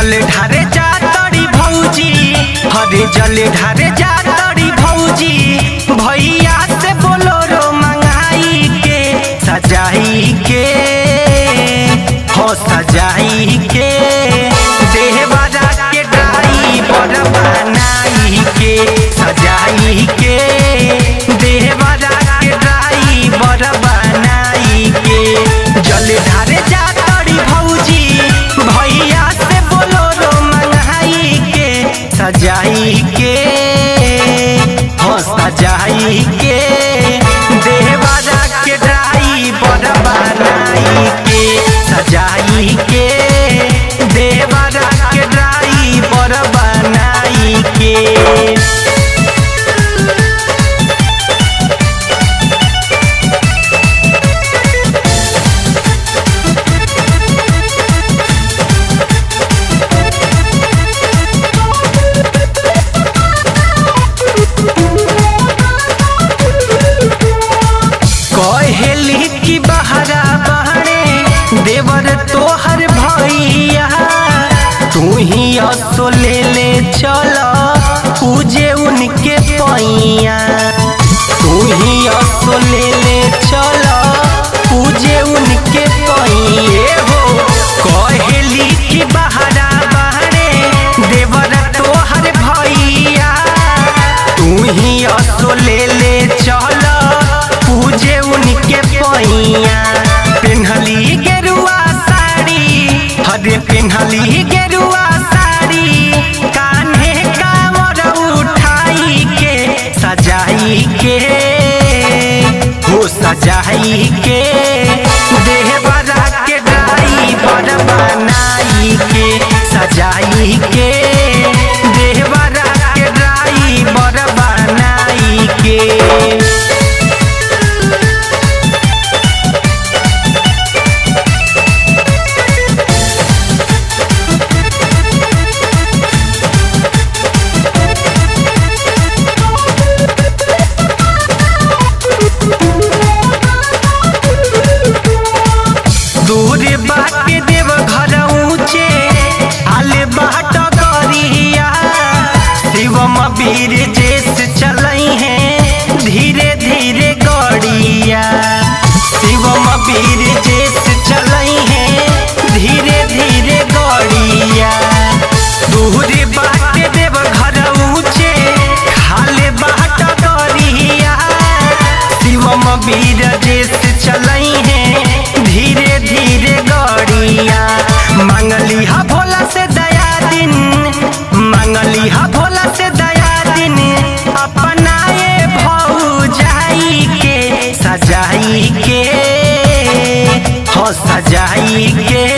जले ढारे जातड़ी भौजी, हरे जले ढारे जातड़ी भौजी, भैया से बोलोरो मंगाई के सजाई के, हो सजाई के देहवारा के डाई पर बनाई के, सजाई के देहवारा के डाई पर बनाई के, जले ढारे जातड़ी भौजी, भैया से बोलोरो मंगाई के सजाई के, हो सजाई के देहवारा के डाई पर बनाई के, सजाई के देहवारा के डाई पर बनाई के। कहली की बहरा बहने देवर तोहर भैया, तू ही असो ले ले चल पूजे उनके पैया, तू ही असो ले ले चल पूजे उनके पैये हो। कहली की बहरा बहने देवर तोहर भैया, तू ही असो ले ले चल पूजे उनके पैया, पिन्हली गेरुआ साड़ी, हरे पिन्हली गेरुआ साड़ी, कान्हे का मोर उठाई के सजाई के, हो सजाई के देहवारा के डाई पर बनाई के, सजाई के देहवारा के डाई पर बनाई के। दूर बाटे देव घर ऊंचे आले बाट गरिया, शिवम वीर जैस चलई है धीरे धीरे गड़िया, शिवम वीर जैस चलई है धीरे धीरे गड़िया, दूर बाटे देव घर ऊंचे आले बाट गरिया, शिवम वीर जैस चलई है धीरे धीरे गड़िया, मांगली हा भोला से दया दिन, मांगली हा भोला से दया दिन, अपनाए भौजाई के सजाई के, हो सजाई के